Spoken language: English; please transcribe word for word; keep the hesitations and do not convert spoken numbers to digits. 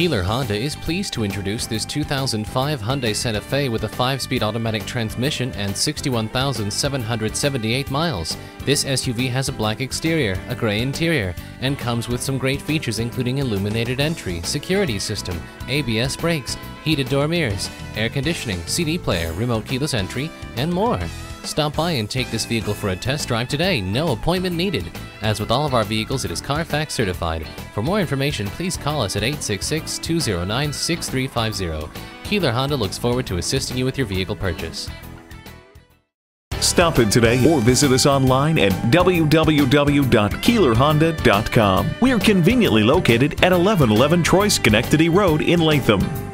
Keeler Honda is pleased to introduce this two thousand five Hyundai Santa Fe with a five-speed automatic transmission and sixty-one thousand seven hundred seventy-eight miles. This S U V has a black exterior, a gray interior, and comes with some great features including illuminated entry, security system, A B S brakes, heated door mirrors, air conditioning, C D player, remote keyless entry, and more. Stop by and take this vehicle for a test drive today. No appointment needed. As with all of our vehicles, it is Carfax certified. For more information, please call us at eight six six, two zero nine, six three five zero. Keeler Honda looks forward to assisting you with your vehicle purchase. Stop in today or visit us online at w w w dot keeler honda dot com. We're conveniently located at eleven eleven Troy Schenectady Road in Latham.